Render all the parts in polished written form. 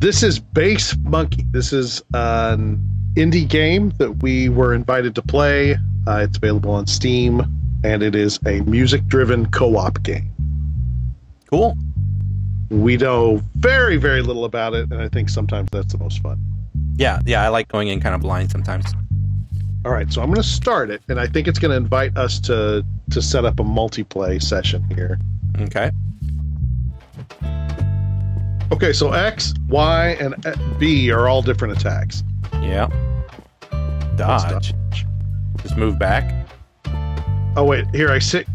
This is Bass Monkey. This is an indie game that we were invited to play. It's available on Steam, and it is a music-driven co-op game. Cool. We know very, very little about it, and I think sometimes that's the most fun. Yeah, I like going in kind of blind sometimes. All right, so I'm going to start it, and I think it's going to invite us to set up a multiplayer session here. Okay. Okay, so X, Y, and B are all different attacks. Yeah. Dodge. Just move back. Oh, wait. Here, I sit.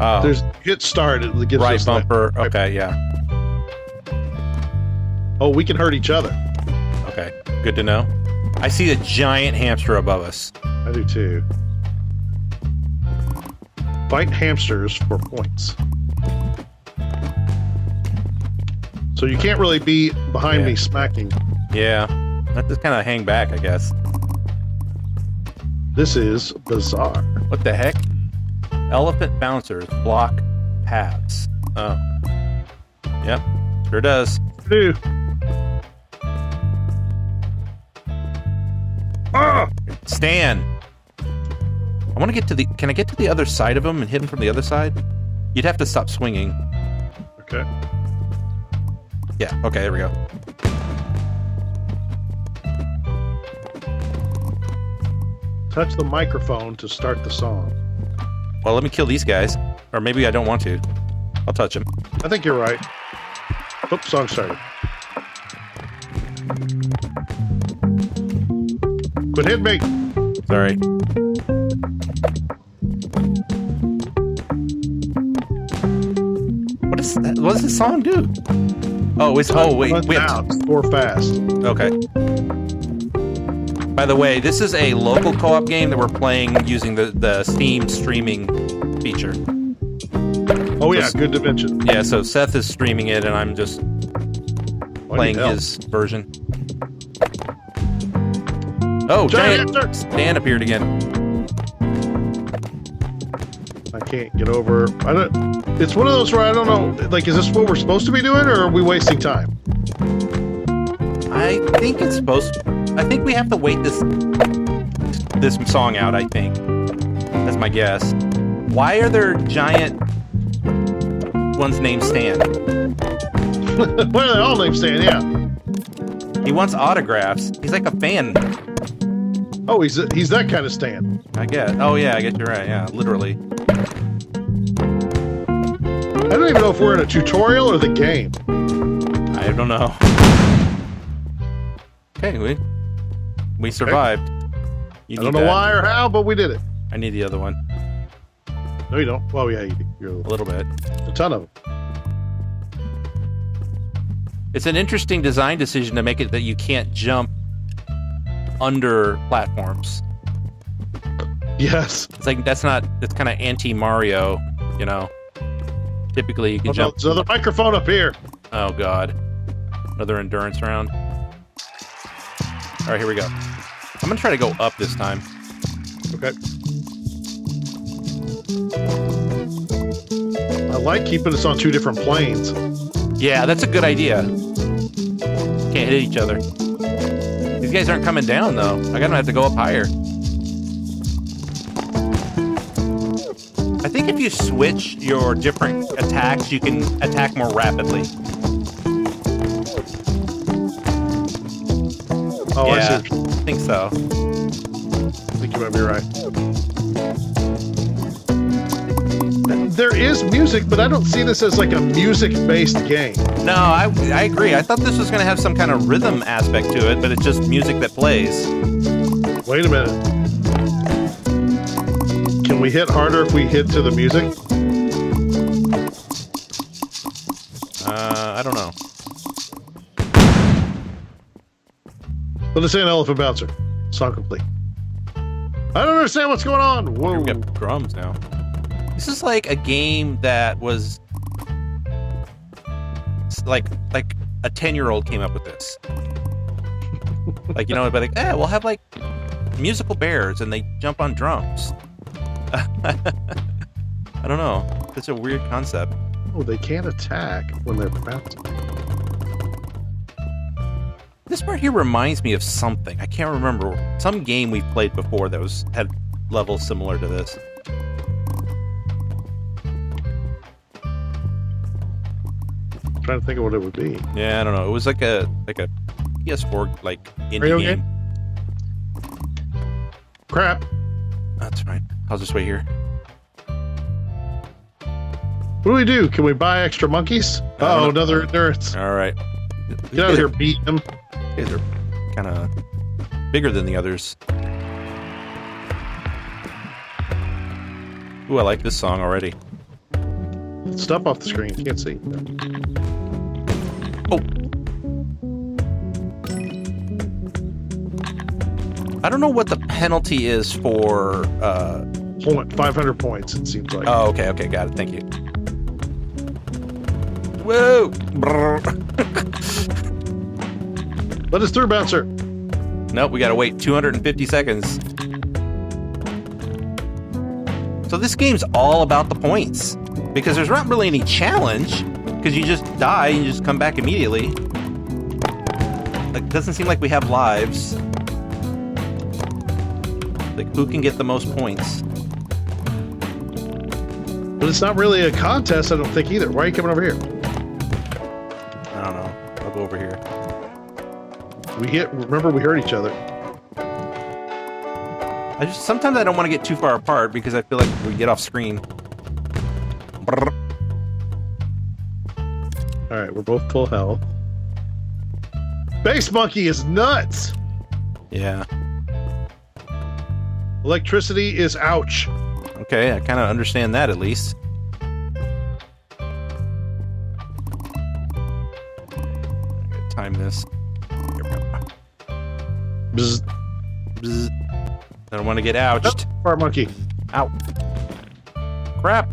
Oh. There's get started. It gives right bumper. That. Okay, yeah. Oh, we can hurt each other. Okay, good to know. I see a giant hamster above us. I do, too. Fight hamsters for points. So you can't really be behind me smacking. Yeah. I just kind of hang back, I guess. This is bizarre. What the heck? Elephant bouncers block paths. Oh. Yep. Sure does. Ew. Ah! Stan! I want to get to the... Can I get to the other side of him and hit him from the other side? You'd have to stop swinging. Okay. Yeah, okay, there we go. Touch the microphone to start the song. Well, let me kill these guys. Or maybe I don't want to. I'll touch them. I think you're right. Oops, song started. Quit hitting me! Sorry. What does this song do? Oh, it's wait, or fast. Okay. By the way, this is a local co-op game that we're playing using the Steam streaming feature. Oh yeah, so, good dimension. Yeah, so Seth is streaming it, and I'm just playing his version. Oh, giant Stan appeared again. I can't get over. I don't. It's one of those where I don't know, like, is this what we're supposed to be doing, or are we wasting time? I think it's supposed to, I think we have to wait this song out, I think. That's my guess. Why are there giant ones named Stan? Why are they all named Stan, yeah. He wants autographs. He's like a fan. Oh, he's that kind of Stan. I guess. Oh, yeah, I guess you're right, yeah, literally. I don't even know if we're in a tutorial or the game. I don't know. Okay, we survived. You I don't know that. Why or how, but we did it. I need the other one. No, you don't. Well, yeah, you do. You're a little bit. A ton of them. It's an interesting design decision to make it that you can't jump under platforms. Yes. It's like, that's not, that's kind of anti-Mario, you know? Typically, you can jump. No, there's another microphone up here. Oh, God. Another endurance round. All right, here we go. I'm going to try to go up this time. Okay. I like keeping us on two different planes. Yeah, that's a good idea. Can't hit each other. These guys aren't coming down, though. I'm going to have to go up higher. I think if you switch your different attacks, you can attack more rapidly. Oh, yeah, I see. I think so. I think you might be right. There is music, but I don't see this as like a music-based game. No, I agree. I thought this was going to have some kind of rhythm aspect to it, but it's just music that plays. Wait a minute. Can we hit harder if we hit to the music? I don't know. Let us say an elephant bouncer. Song complete. I don't understand what's going on. Whoa. We've got drums now. This is like a game that was like a 10-year-old came up with this. Like, you know, be like, eh, we'll have like musical bears and they jump on drums. I don't know. That's a weird concept. Oh, they can't attack when they're about to. This part here reminds me of something. I can't remember. Some game we've played before that had levels similar to this. I'm trying to think of what it would be. Yeah, I don't know. It was like a PS4 like indie game. Crap. That's right. I'll just wait here. What do we do? Can we buy extra monkeys? Uh-oh, another endurance. All right. Get out of here, beat them. These are kind of bigger than the others. Ooh, I like this song already. Stuff off the screen. Can't see. Oh. I don't know what the penalty is for... 500 points, it seems like. Oh, okay, okay. Got it. Thank you. Whoa! Let us through, bouncer. Nope, we gotta wait 250 seconds. So this game's all about the points because there's not really any challenge because you just die and you just come back immediately. Like, it doesn't seem like we have lives. Like, who can get the most points? But it's not really a contest, I don't think, either. Why are you coming over here? I don't know. I'll go over here. Remember, we hurt each other. Sometimes I don't want to get too far apart because I feel like we get off screen. Alright, we're both full health. Bass Monkey is nuts! Yeah. Electricity is ouch. Okay, I kind of understand that, at least. Time this. Here we go. Bzz. Bzz. I don't want to get ouched. Oh, fire monkey. Ow. Crap.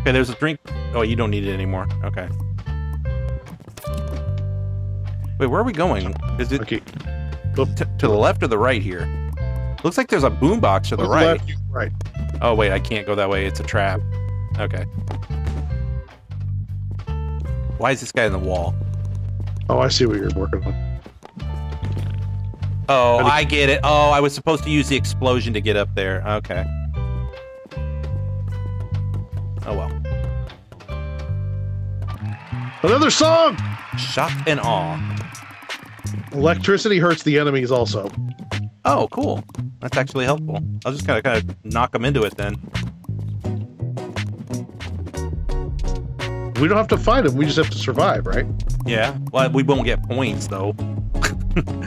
Okay, there's a drink. Oh, you don't need it anymore. Okay. Wait, where are we going? Is it to the left or the right here? Looks like there's a boombox to the right. Left, right. Oh, wait, I can't go that way. It's a trap. Okay. Why is this guy in the wall? Oh, I see what you're working on. Oh, I get it. Oh, I was supposed to use the explosion to get up there. Okay. Oh, well. Another song! Shock and awe. Electricity hurts the enemies also. Oh, cool. That's actually helpful. I was just going to kind of knock them into it then. We don't have to fight them. We just have to survive, right? Yeah. Well, we won't get points, though.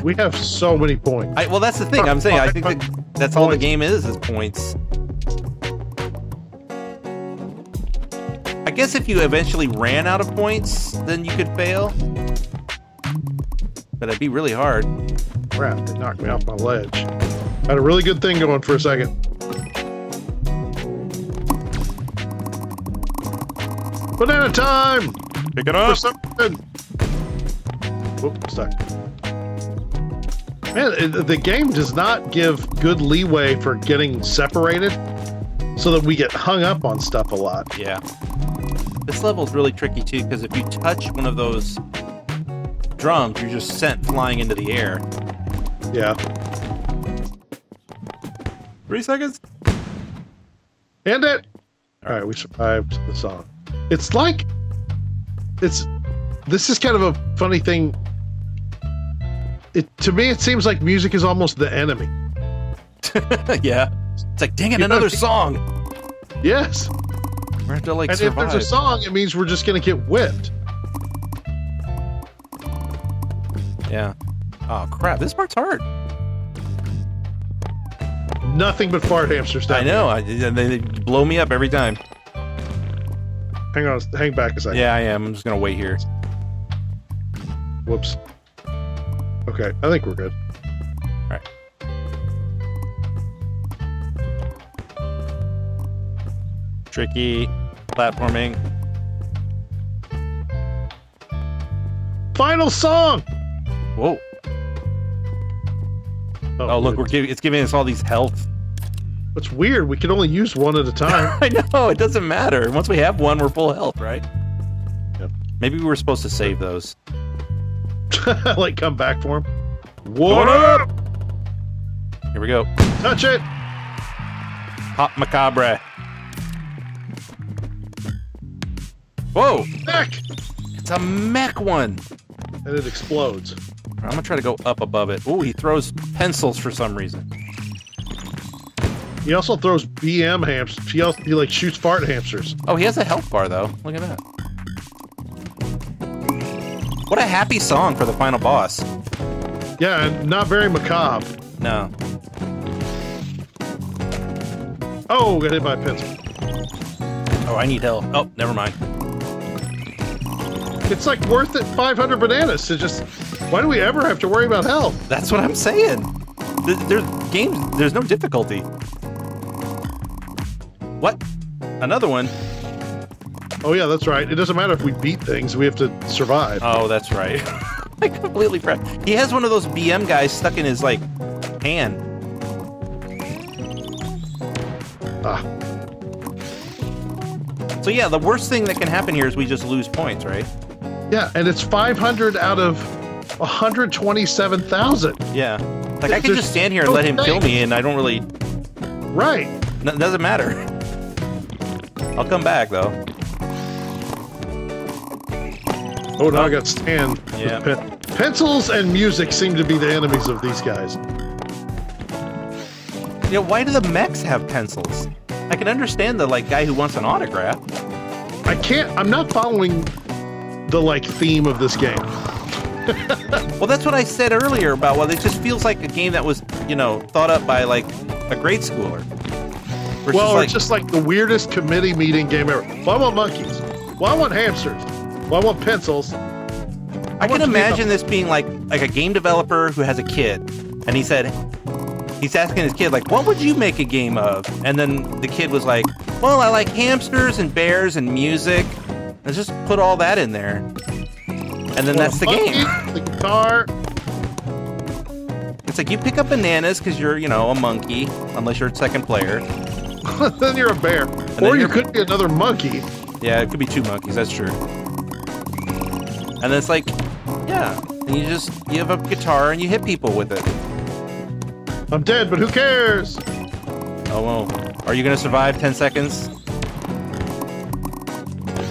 We have so many points. Well, that's the thing. I'm saying I think that's all the game is points. I guess if you eventually ran out of points, then you could fail. But it'd be really hard. Crap, they knocked me off my ledge. I had a really good thing going for a second. Banana time! Pick it up! Whoop, stuck. Man, the game does not give good leeway for getting separated so that we get hung up on stuff a lot. Yeah. This level's really tricky too, because if you touch one of those drums, you're just sent flying into the air. Yeah. 3 seconds. End it. All right, we survived the song. It's like, this is kind of a funny thing. To me, it seems like music is almost the enemy. Yeah. It's like, dang it, another song. Yes. We're have to like survive. And if there's a song, it means we're just gonna get whipped. Yeah. Oh, crap. This part's hard. Nothing but fart hamster stuff. I know. They blow me up every time. Hang on. Hang back a second. Yeah, I am. I'm just going to wait here. Whoops. Okay. I think we're good. All right. Tricky platforming. Final song! Whoa. Oh, look, it's giving us all these health. That's weird. We can only use one at a time. I know. It doesn't matter. Once we have one, we're full health, right? Yep. Maybe we were supposed to save those. Like, come back for them. What up? Here we go. Touch it. Hop macabre. Whoa! Mech! It's a mech one. And it explodes. I'm gonna try to go up above it. Ooh, he throws pencils for some reason. He also throws BM hamsters. He like shoots fart hamsters. Oh, he has a health bar though. Look at that. What a happy song for the final boss. Yeah, and not very macabre. No. Oh, got hit by a pencil. Oh, I need help. Oh, never mind. It's like worth it 500 bananas to just... Why do we ever have to worry about health? That's what I'm saying. There's no difficulty. What? Another one? Oh yeah, that's right. It doesn't matter if we beat things. We have to survive. Oh, that's right. I completely forgot. He has one of those BM guys stuck in his, like, hand. Ah. So yeah, the worst thing that can happen here is we just lose points, right? Yeah, and it's 500 out of 127,000. Yeah. Like, I could just stand here and let him kill me, and I don't really... Right. No, it doesn't matter. I'll come back, though. Oh, now I got Stan. Yeah. Pencils and music seem to be the enemies of these guys. You know, why do the mechs have pencils? I can understand the, like, guy who wants an autograph. I'm not following the, like, theme of this game. Well, that's what I said earlier about, well, it just feels like a game that was, you know, thought up by, like, a grade schooler. Well, or just like the weirdest committee meeting game ever. Well, I want monkeys. Well, I want hamsters. Well, I want pencils. I can imagine this being like a game developer who has a kid, and he said, he's asking his kid, like, what would you make a game of? And then the kid was like, well, I like hamsters and bears and music. Let's just put all that in there. And then that's the game. The guitar. It's like you pick up bananas because you're, you know, a monkey, unless you're a second player. Then you're a bear. Or you could be another monkey. Yeah, it could be two monkeys, that's true. And it's like, yeah, and you have a guitar and you hit people with it. I'm dead, but who cares? Oh, well, are you gonna survive 10 seconds?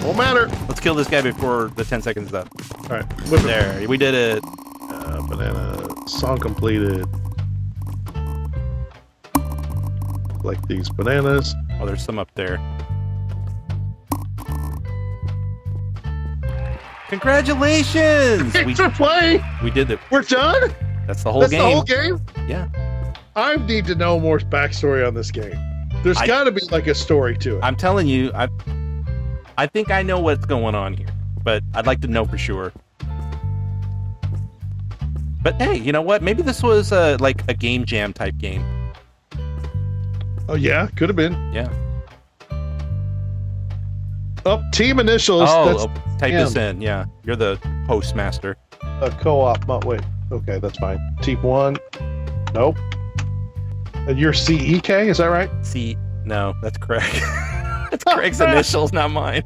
Won't matter. Let's kill this guy before the 10 seconds is up. All right, whip there, we did it. Banana song completed. Like these bananas. Oh, there's some up there. Congratulations! We did it. We're done? That's the whole game. That's the whole game? Yeah. I need to know more backstory on this game. There's got to be like a story to it. I'm telling you, I think I know what's going on here, but I'd like to know for sure. But hey, you know what? Maybe this was like a game jam type game. Oh yeah, could have been. Yeah. Team initials. Oh, that's type this in. Yeah, you're the postmaster. A co-op. Oh, wait. Okay, that's fine. Team one. Nope. And you're CEK. Is that right? No, that's correct. That's Craig's initials, not mine.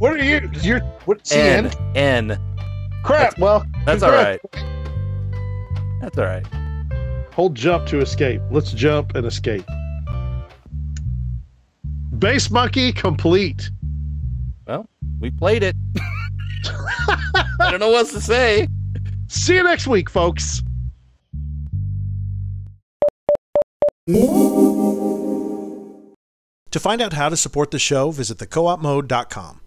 What are you? You're what? CN? N. Crap. That's all right. That's all right. Hold jump to escape. Let's jump and escape. Bass Monkey complete. Well, we played it. I don't know what else to say. See you next week, folks. To find out how to support the show, visit thecoopmode.com.